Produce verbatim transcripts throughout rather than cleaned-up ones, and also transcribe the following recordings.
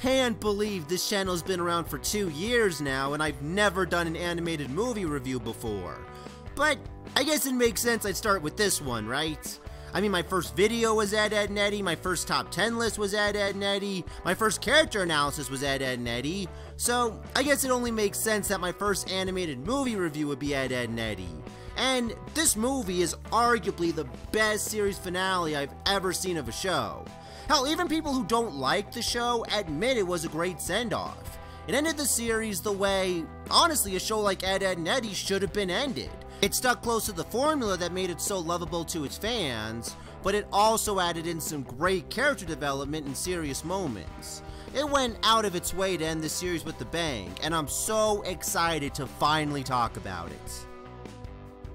can't believe this channel has been around for two years now and I've never done an animated movie review before. But I guess it makes sense I'd start with this one, right? I mean, my first video was Ed, Edd n Eddy, my first top ten list was Ed, Edd n Eddy, my first character analysis was Ed, Edd n Eddy, so I guess it only makes sense that my first animated movie review would be Ed, Edd n Eddy. And this movie is arguably the best series finale I've ever seen of a show. Hell, even people who don't like the show admit it was a great send-off. It ended the series the way, honestly, a show like Ed, Edd n Eddy should have been ended. It stuck close to the formula that made it so lovable to its fans, but it also added in some great character development and serious moments. It went out of its way to end the series with a bang, and I'm so excited to finally talk about it.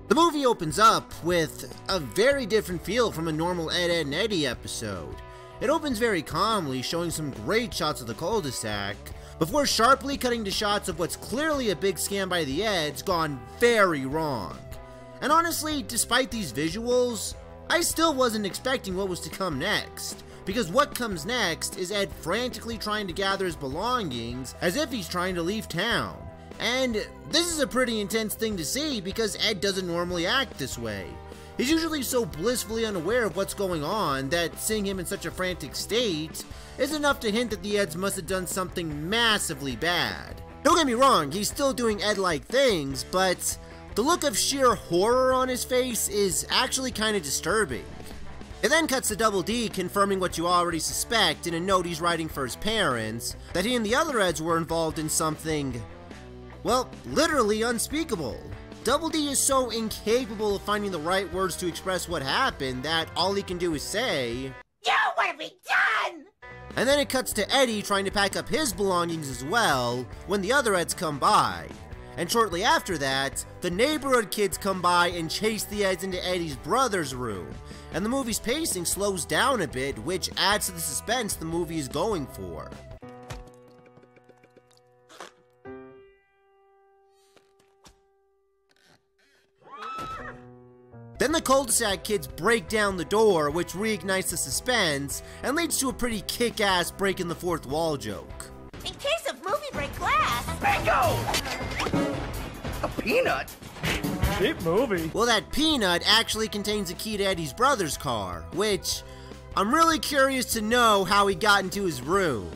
The movie opens up with a very different feel from a normal Ed, Edd n Eddy episode. It opens very calmly, showing some great shots of the cul-de-sac, before sharply cutting to shots of what's clearly a big scam by the Eds gone very wrong. And honestly, despite these visuals, I still wasn't expecting what was to come next, because what comes next is Ed frantically trying to gather his belongings as if he's trying to leave town. And this is a pretty intense thing to see because Ed doesn't normally act this way. He's usually so blissfully unaware of what's going on that seeing him in such a frantic state is enough to hint that the Eds must have done something massively bad. Don't get me wrong, he's still doing Ed-like things, but the look of sheer horror on his face is actually kind of disturbing. It then cuts to Double D confirming what you already suspect in a note he's writing for his parents, that he and the other Eds were involved in something, well, literally unspeakable. Double D is so incapable of finding the right words to express what happened that all he can do is say, "Yo, what have we done?" And then it cuts to Eddie trying to pack up his belongings as well when the other Eds come by. And shortly after that, the neighborhood kids come by and chase the Eds into Eddie's brother's room. And the movie's pacing slows down a bit, which adds to the suspense the movie is going for. Then the cul-de-sac kids break down the door, which reignites the suspense and leads to a pretty kick-ass breaking the fourth wall joke. In case of movie break glass... Bingo! A peanut? Cheap movie. Well, that peanut actually contains a key to Eddie's brother's car, which I'm really curious to know how he got into his room.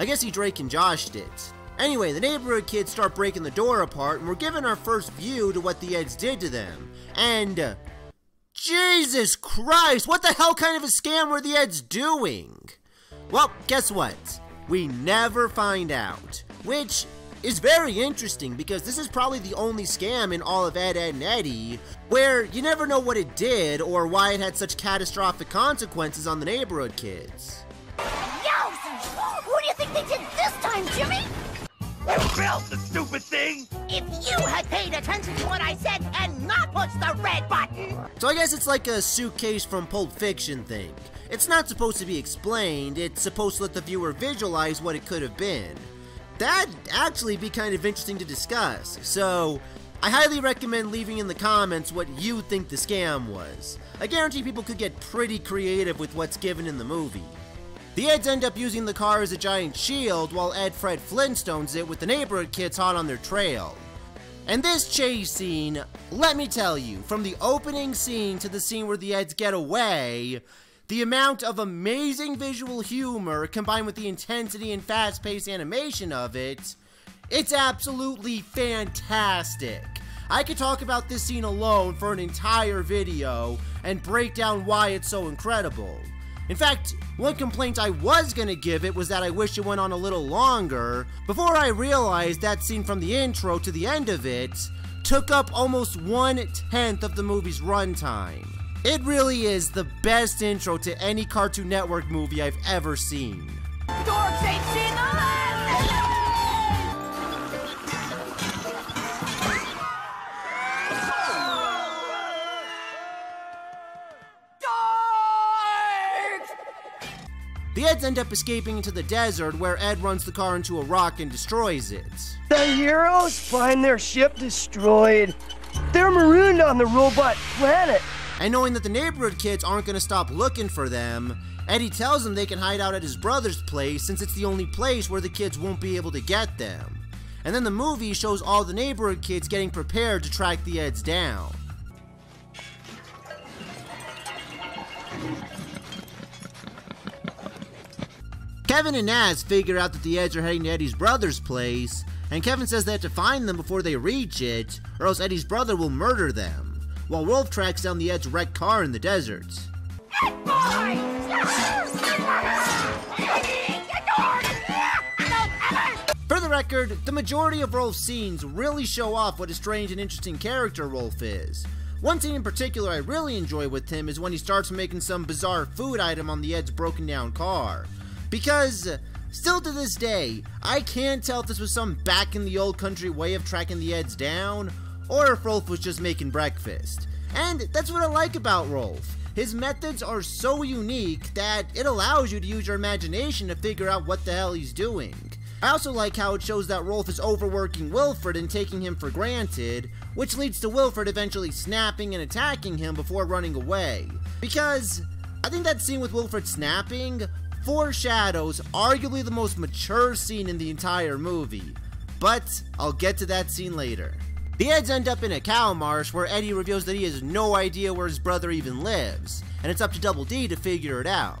I guess he Drake and Joshed it. Anyway, the neighborhood kids start breaking the door apart and we're given our first view to what the Eds did to them. And... Uh, Jesus Christ, what the hell kind of a scam were the Eds doing? Well, guess what? We never find out. Which is very interesting because this is probably the only scam in all of Ed, Edd n Eddy where you never know what it did or why it had such catastrophic consequences on the neighborhood kids. Yo! Who do you think they did this time, Jimmy? You built the stupid thing! If you had paid attention to what I said and not pushed the red button! So I guess it's like a suitcase from Pulp Fiction thing. It's not supposed to be explained, it's supposed to let the viewer visualize what it could have been. That'd actually be kind of interesting to discuss, so I highly recommend leaving in the comments what you think the scam was. I guarantee people could get pretty creative with what's given in the movie. The Eds end up using the car as a giant shield while Ed Fred Flintstones it with the neighborhood kids hot on their trail. And this chase scene, let me tell you, from the opening scene to the scene where the Eds get away, the amount of amazing visual humor combined with the intensity and fast-paced animation of it, it's absolutely fantastic. I could talk about this scene alone for an entire video and break down why it's so incredible. In fact, one complaint I was gonna give it was that I wish it went on a little longer, before I realized that scene from the intro to the end of it took up almost one-tenth of the movie's runtime. It really is the best intro to any Cartoon Network movie I've ever seen. Dorks ain't seen the last! The Eds end up escaping into the desert where Ed runs the car into a rock and destroys it. The heroes find their ship destroyed. They're marooned on the robot planet. And knowing that the neighborhood kids aren't going to stop looking for them, Eddie tells them they can hide out at his brother's place since it's the only place where the kids won't be able to get them. And then the movie shows all the neighborhood kids getting prepared to track the Eds down. Kevin and Nazz figure out that the Eds are heading to Eddie's brother's place, and Kevin says they have to find them before they reach it, or else Eddie's brother will murder them, while Rolf tracks down the Eds' wrecked car in the desert. Hey boy! For the record, the majority of Rolf's scenes really show off what a strange and interesting character Rolf is. One scene in particular I really enjoy with him is when he starts making some bizarre food item on the Eds' broken down car. Because, still to this day, I can't tell if this was some back in the old country way of tracking the Eds down, or if Rolf was just making breakfast. And that's what I like about Rolf. His methods are so unique that it allows you to use your imagination to figure out what the hell he's doing. I also like how it shows that Rolf is overworking Wilfred and taking him for granted, which leads to Wilfred eventually snapping and attacking him before running away. Because, I think that scene with Wilfred snapping foreshadows arguably the most mature scene in the entire movie, but I'll get to that scene later. The Eds end up in a cow marsh where Eddie reveals that he has no idea where his brother even lives, and it's up to Double D to figure it out.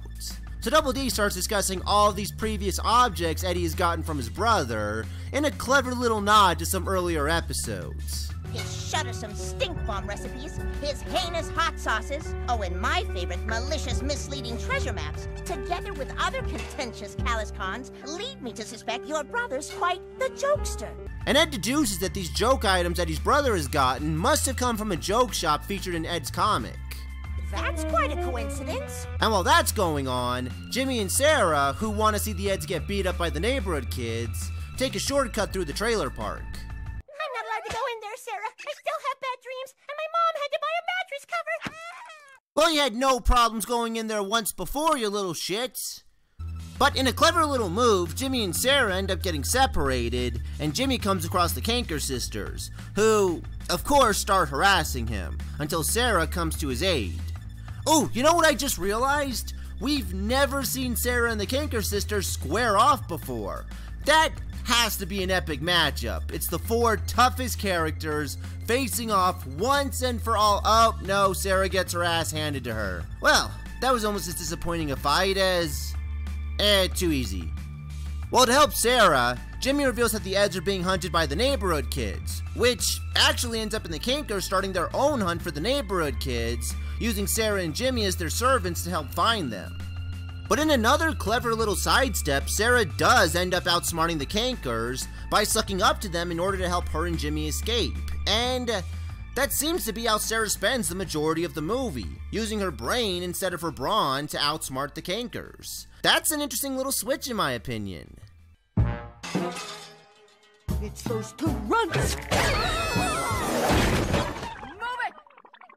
So Double D starts discussing all of these previous objects Eddie has gotten from his brother, in a clever little nod to some earlier episodes. His shuddersome stink bomb recipes, his heinous hot sauces, oh, and my favorite, malicious misleading treasure maps, together with other contentious callous cons, lead me to suspect your brother's quite the jokester. And Ed deduces that these joke items that his brother has gotten must have come from a joke shop featured in Ed's comic. That's quite a coincidence. And while that's going on, Jimmy and Sarah, who want to see the Eds get beat up by the neighborhood kids, take a shortcut through the trailer park. To go in there, Sarah. I still have bad dreams, and my mom had to buy a mattress cover. Well, you had no problems going in there once before, you little shits. But in a clever little move, Jimmy and Sarah end up getting separated, and Jimmy comes across the Kanker sisters, who, of course, start harassing him, until Sarah comes to his aid. Oh, you know what I just realized? We've never seen Sarah and the Kanker sisters square off before. That has to be an epic matchup. It's the four toughest characters facing off once and for all. Oh no, Sarah gets her ass handed to her. Well, that was almost as disappointing a fight as... eh, too easy. Well, to help Sarah, Jimmy reveals that the Eds are being hunted by the neighborhood kids, which actually ends up in the Kankers starting their own hunt for the neighborhood kids, using Sarah and Jimmy as their servants to help find them. But in another clever little sidestep, Sarah does end up outsmarting the Kankers by sucking up to them in order to help her and Jimmy escape. And that seems to be how Sarah spends the majority of the movie, using her brain instead of her brawn to outsmart the Kankers. That's an interesting little switch in my opinion. It's those two runts!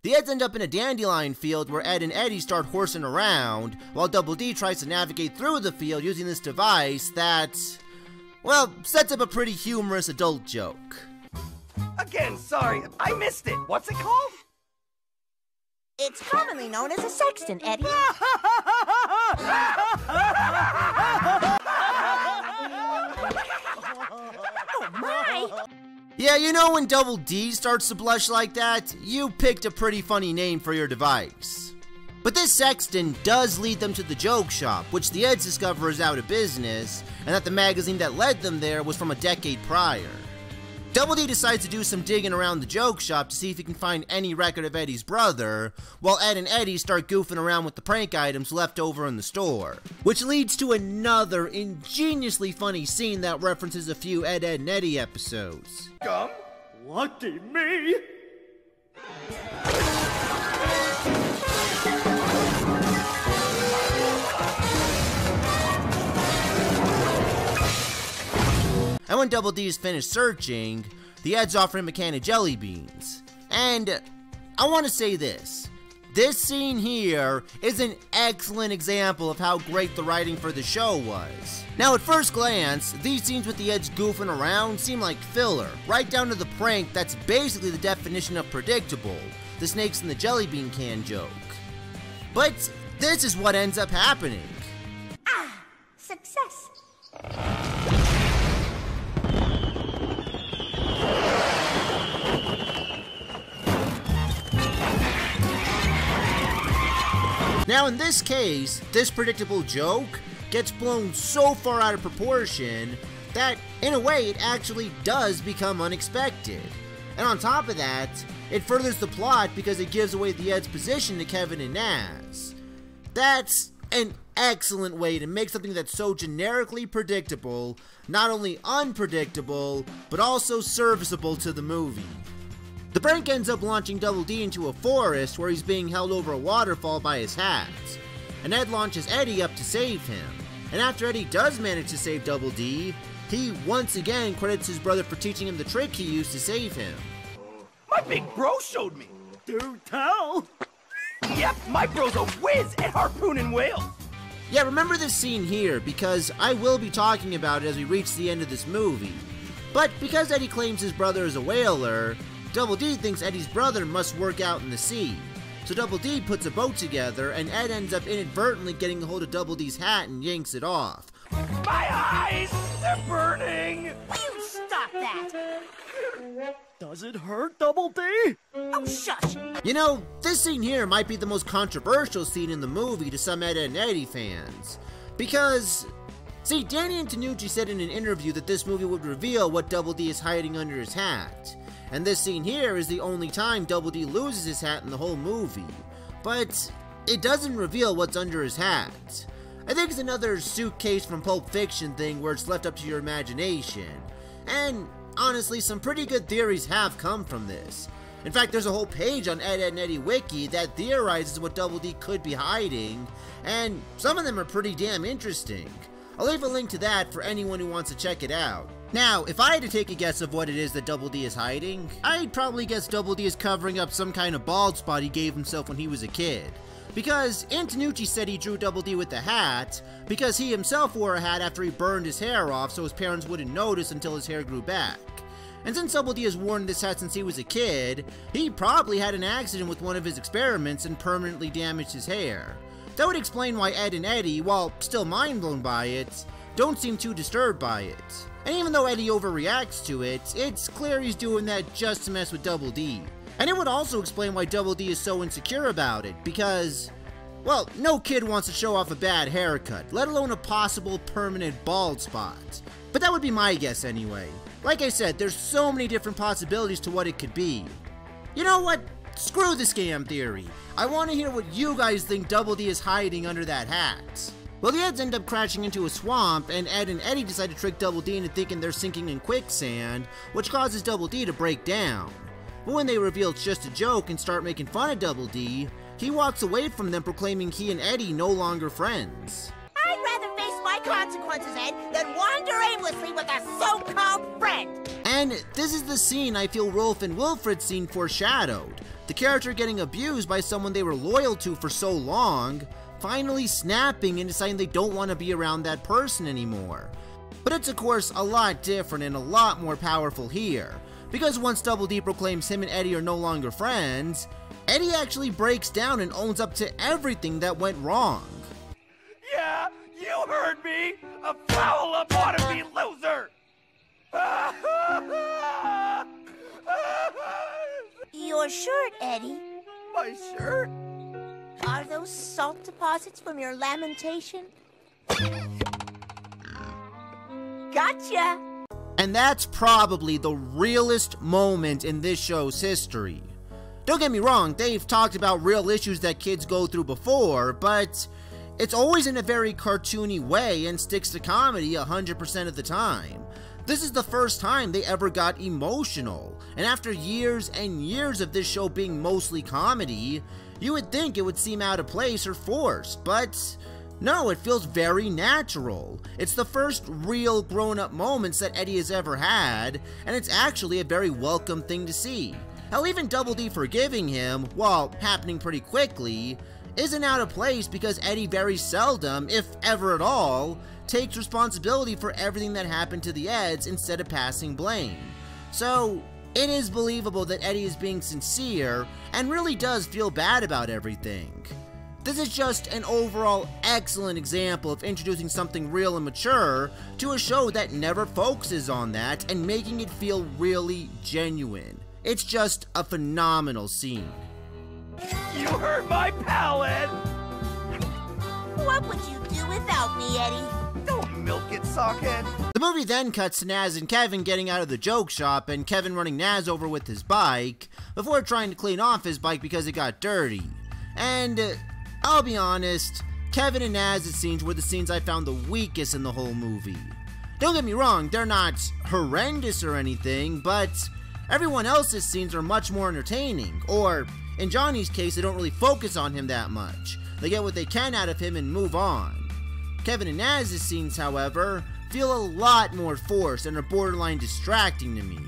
The Eds end up in a dandelion field where Ed and Eddie start horsing around, while Double D tries to navigate through the field using this device that, well, sets up a pretty humorous adult joke. Again, sorry, I missed it. What's it called? It's commonly known as a sextant, Eddie. Oh my! Yeah, you know when Double D starts to blush like that, you picked a pretty funny name for your device. But this sexton does lead them to the joke shop, which the Eds discover is out of business, and that the magazine that led them there was from a decade prior. Double D decides to do some digging around the joke shop to see if he can find any record of Eddie's brother, while Ed and Eddie start goofing around with the prank items left over in the store. Which leads to another ingeniously funny scene that references a few Ed, Edd n Eddy episodes. Gum? Lucky me! And when Double D is finished searching, the Eds offer him a can of jelly beans. And I want to say this. This scene here is an excellent example of how great the writing for the show was. Now at first glance, these scenes with the Eds goofing around seem like filler, right down to the prank that's basically the definition of predictable. the snakes in the jelly bean can joke. But this is what ends up happening. Ah, success. Now in this case, this predictable joke gets blown so far out of proportion that, in a way, it actually does become unexpected. And on top of that, it furthers the plot because it gives away the Ed's position to Kevin and Nazz. That's an excellent way to make something that's so generically predictable, not only unpredictable, but also serviceable to the movie. The prank ends up launching Double D into a forest where he's being held over a waterfall by his hats, and Ed launches Eddie up to save him. And after Eddie does manage to save Double D, he once again credits his brother for teaching him the trick he used to save him. My big bro showed me. Don't tell. Yep, my bro's a whiz at harpooning whales. Yeah, remember this scene here because I will be talking about it as we reach the end of this movie. But because Eddie claims his brother is a whaler, Double D thinks Eddie's brother must work out in the sea. So Double D puts a boat together and Ed ends up inadvertently getting a hold of Double D's hat and yanks it off. My eyes! They're burning! You stop that! Does it hurt, Double D? Oh, shush! You know, this scene here might be the most controversial scene in the movie to some Ed, Edd n Eddy fans. Because, see, Danny Antonucci said in an interview that this movie would reveal what Double D is hiding under his hat. And this scene here is the only time Double D loses his hat in the whole movie. But it doesn't reveal what's under his hat. I think it's another suitcase from Pulp Fiction thing where it's left up to your imagination. And honestly, some pretty good theories have come from this. In fact, there's a whole page on Ed, Edd n Eddy Wiki that theorizes what Double D could be hiding, and some of them are pretty damn interesting. I'll leave a link to that for anyone who wants to check it out. Now, if I had to take a guess of what it is that Double D is hiding, I'd probably guess Double D is covering up some kind of bald spot he gave himself when he was a kid. Because Antonucci said he drew Double D with the hat, because he himself wore a hat after he burned his hair off so his parents wouldn't notice until his hair grew back. And since Double D has worn this hat since he was a kid, he probably had an accident with one of his experiments and permanently damaged his hair. That would explain why Ed and Eddie, while still mind blown by it, don't seem too disturbed by it. And even though Eddie overreacts to it, it's clear he's doing that just to mess with Double D. And it would also explain why Double D is so insecure about it, because, well, no kid wants to show off a bad haircut, let alone a possible permanent bald spot. But that would be my guess anyway. Like I said, there's so many different possibilities to what it could be. You know what? Screw the scam theory. I want to hear what you guys think Double D is hiding under that hat. Well, the Eds end up crashing into a swamp, and Ed and Eddie decide to trick Double D into thinking they're sinking in quicksand, which causes Double D to break down. But when they reveal it's just a joke and start making fun of Double D, he walks away from them proclaiming he and Eddie no longer friends. I'd rather face my consequences, Ed, than wander aimlessly with a so-called friend! And this is the scene I feel Rolf and Wilfred's scene foreshadowed. The character getting abused by someone they were loyal to for so long, finally snapping and deciding they don't want to be around that person anymore. But it's of course a lot different and a lot more powerful here. Because once Double D proclaims him and Eddie are no longer friends, Eddie actually breaks down and owns up to everything that went wrong. Yeah, you heard me! A foul-up wannabe loser! Your shirt, Eddie. My shirt? Are those salt deposits from your lamentation? Gotcha! And that's probably the realest moment in this show's history. Don't get me wrong, they've talked about real issues that kids go through before, but it's always in a very cartoony way and sticks to comedy one hundred percent of the time. This is the first time they ever got emotional, and after years and years of this show being mostly comedy, you would think it would seem out of place or forced, but no, it feels very natural. It's the first real grown-up moments that Eddie has ever had, and it's actually a very welcome thing to see. Hell, even Double D forgiving him, while happening pretty quickly, isn't out of place because Eddie very seldom, if ever at all, takes responsibility for everything that happened to the Eds instead of passing blame. So, It is believable that Eddie is being sincere and really does feel bad about everything. This is just an overall excellent example of introducing something real and mature to a show that never focuses on that and making it feel really genuine. It's just a phenomenal scene. You hurt my palate! What would you do without me, Eddie? Don't milk it, sockhead. The movie then cuts to Nazz and Kevin getting out of the joke shop and Kevin running Nazz over with his bike before trying to clean off his bike because it got dirty. And uh, I'll be honest, Kevin and Nazz's scenes were the scenes I found the weakest in the whole movie. Don't get me wrong, they're not horrendous or anything, but everyone else's scenes are much more entertaining, or in Jonny's case, they don't really focus on him that much. They get what they can out of him and move on. Kevin and Nazz's scenes, however, feel a lot more forced and are borderline distracting to me.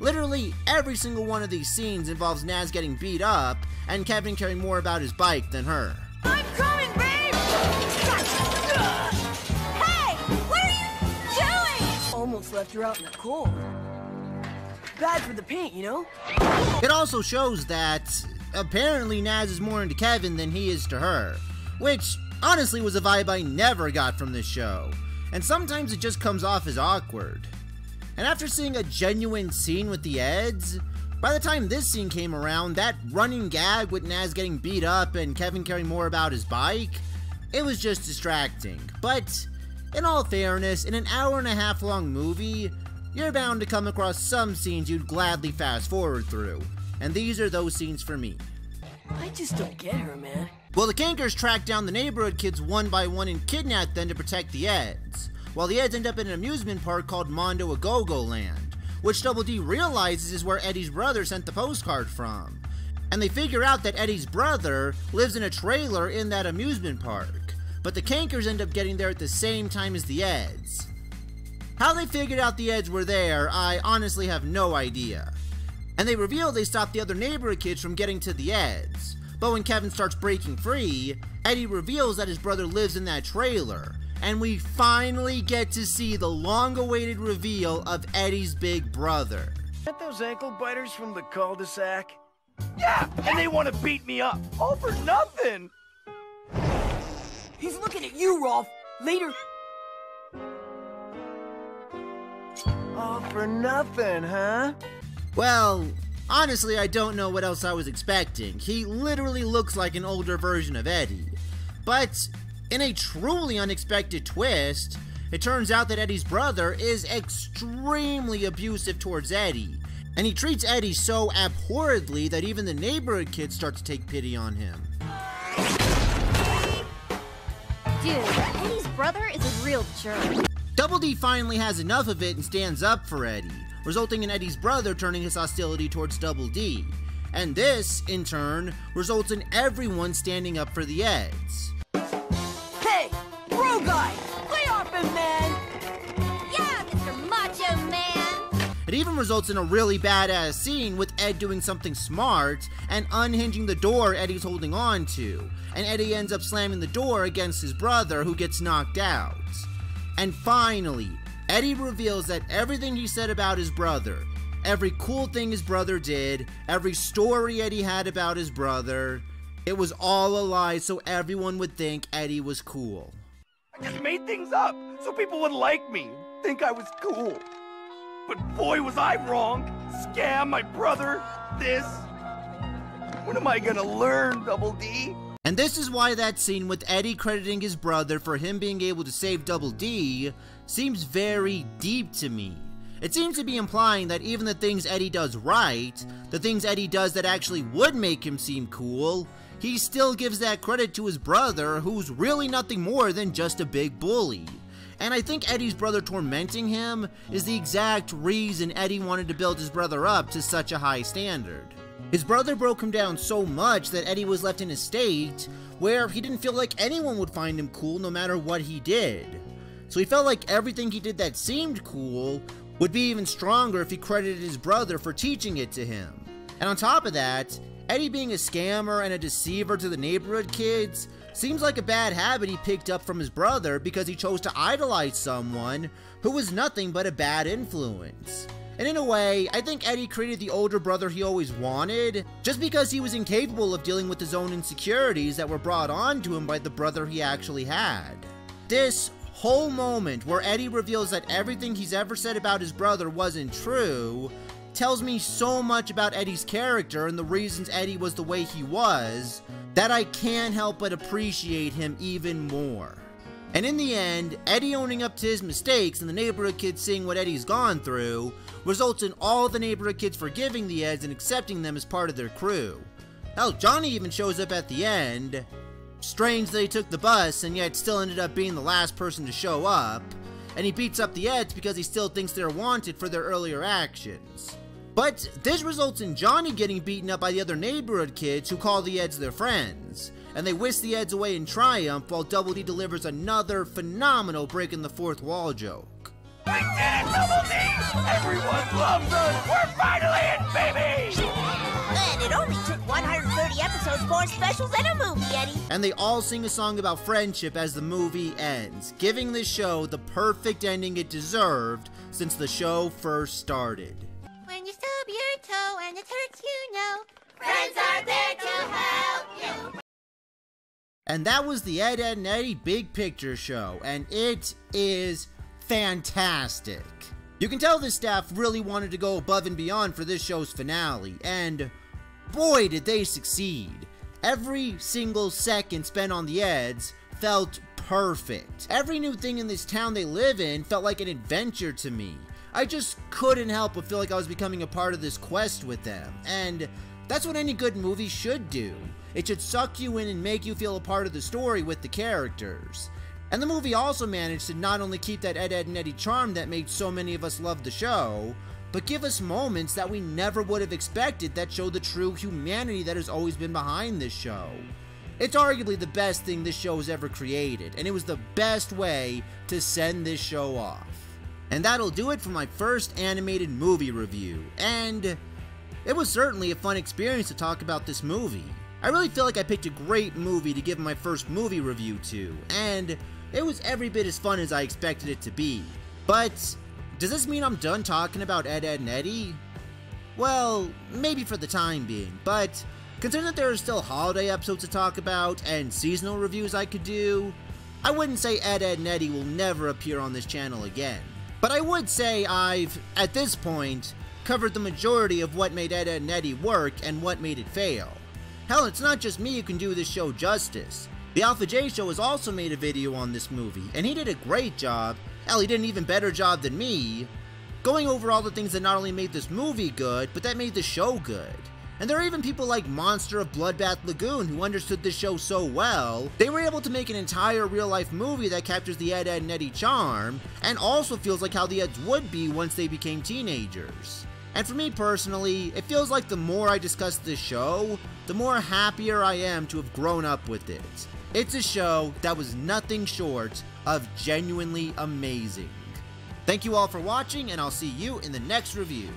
Literally every single one of these scenes involves Nazz getting beat up and Kevin caring more about his bike than her. I'm coming, babe! Hey! What are you doing? Almost left her out in the cold. Bad for the paint, you know? It also shows that apparently Nazz is more into Kevin than he is to her, which honestly was a vibe I never got from this show, and sometimes it just comes off as awkward. And after seeing a genuine scene with the Eds, by the time this scene came around, that running gag with Nazz getting beat up and Kevin caring more about his bike, it was just distracting. But in all fairness, in an hour and a half long movie, you're bound to come across some scenes you'd gladly fast forward through, and these are those scenes for me. I just don't get her, man. Well, the Kankers track down the neighborhood kids one by one and kidnap them to protect the Eds, while the Eds end up in an amusement park called Mondo Agogo Land, which Double D realizes is where Eddie's brother sent the postcard from, and they figure out that Eddie's brother lives in a trailer in that amusement park, but the Kankers end up getting there at the same time as the Eds. How they figured out the Eds were there, I honestly have no idea. And they reveal they stopped the other neighborhood kids from getting to the Eds, but when Kevin starts breaking free, Eddie reveals that his brother lives in that trailer, and we finally get to see the long-awaited reveal of Eddie's big brother. Is that those ankle biters from the cul-de-sac? Yeah! And they want to beat me up, all for nothing! He's looking at you, Rolf! Later... All for nothing, huh? Well, honestly, I don't know what else I was expecting. He literally looks like an older version of Eddie. But in a truly unexpected twist, it turns out that Eddie's brother is extremely abusive towards Eddie, and he treats Eddie so abhorrently that even the neighborhood kids start to take pity on him. Dude, Eddie's brother is a real jerk. Double D finally has enough of it and stands up for Eddie, resulting in Eddie's brother turning his hostility towards Double D, and this, in turn, results in everyone standing up for the Eds. Hey, bro guy, lay off him, man! Yeah, Mister Macho Man! It even results in a really badass scene with Ed doing something smart and unhinging the door Eddie's holding on to, and Eddie ends up slamming the door against his brother, who gets knocked out. And finally, Eddie reveals that everything he said about his brother, every cool thing his brother did, every story Eddie had about his brother, it was all a lie so everyone would think Eddie was cool. I just made things up so people would like me, think I was cool. But boy was I wrong. Scam my brother, this. When am I gonna learn, Double D? And this is why that scene with Eddie crediting his brother for him being able to save Double D seems very deep to me. It seems to be implying that even the things Eddie does right, the things Eddie does that actually would make him seem cool, he still gives that credit to his brother, who's really nothing more than just a big bully. And I think Eddie's brother tormenting him is the exact reason Eddie wanted to build his brother up to such a high standard. His brother broke him down so much that Eddie was left in a state where he didn't feel like anyone would find him cool no matter what he did. So he felt like everything he did that seemed cool would be even stronger if he credited his brother for teaching it to him. And on top of that, Eddie being a scammer and a deceiver to the neighborhood kids seems like a bad habit he picked up from his brother because he chose to idolize someone who was nothing but a bad influence. And in a way, I think Eddie created the older brother he always wanted, just because he was incapable of dealing with his own insecurities that were brought on to him by the brother he actually had. This whole moment where Eddie reveals that everything he's ever said about his brother wasn't true tells me so much about Eddie's character and the reasons Eddie was the way he was, that I can't help but appreciate him even more. And in the end, Eddie owning up to his mistakes and the neighborhood kids seeing what Eddie's gone through results in all the neighborhood kids forgiving the Eds and accepting them as part of their crew. Hell, Jonny even shows up at the end. Strange that he took the bus and yet still ended up being the last person to show up. And he beats up the Eds because he still thinks they're wanted for their earlier actions. But this results in Jonny getting beaten up by the other neighborhood kids who call the Eds their friends. And they whisk the Eds away in triumph while Double D delivers another phenomenal breaking the fourth wall joke. We did it, Double D! Everyone loves us! We're finally in, baby! And it only took one hundred thirty episodes, four specials, and a movie, Eddie! And they all sing a song about friendship as the movie ends, giving this show the perfect ending it deserved since the show first started. When you stub your toe and it hurts, you know, friends are there to help you. And that was the Ed, Edd n Eddy Big Picture Show, and it is fantastic. You can tell this staff really wanted to go above and beyond for this show's finale, and boy did they succeed. Every single second spent on the Eds felt perfect. Every new thing in this town they live in felt like an adventure to me. I just couldn't help but feel like I was becoming a part of this quest with them, and that's what any good movie should do. It should suck you in and make you feel a part of the story with the characters. And the movie also managed to not only keep that Ed, Edd n Eddy charm that made so many of us love the show, but give us moments that we never would have expected that show the true humanity that has always been behind this show. It's arguably the best thing this show has ever created, and it was the best way to send this show off. And that'll do it for my first animated movie review, and it was certainly a fun experience to talk about this movie. I really feel like I picked a great movie to give my first movie review to, and it was every bit as fun as I expected it to be. But does this mean I'm done talking about Ed, Edd n Eddy? Well, maybe for the time being, but considering that there are still holiday episodes to talk about and seasonal reviews I could do, I wouldn't say Ed, Edd n Eddy will never appear on this channel again. But I would say I've, at this point, covered the majority of what made Ed, Edd n Eddy work and what made it fail. Hell, it's not just me who can do this show justice. The Alpha J Show has also made a video on this movie, and he did a great job, hell, he did an even better job than me, going over all the things that not only made this movie good, but that made the show good. And there are even people like Monster of Bloodbath Lagoon who understood this show so well, they were able to make an entire real-life movie that captures the Ed, Edd n Eddy charm, and also feels like how the Eds would be once they became teenagers. And for me personally, it feels like the more I discuss this show, the more happier I am to have grown up with it. It's a show that was nothing short of genuinely amazing. Thank you all for watching, and I'll see you in the next review.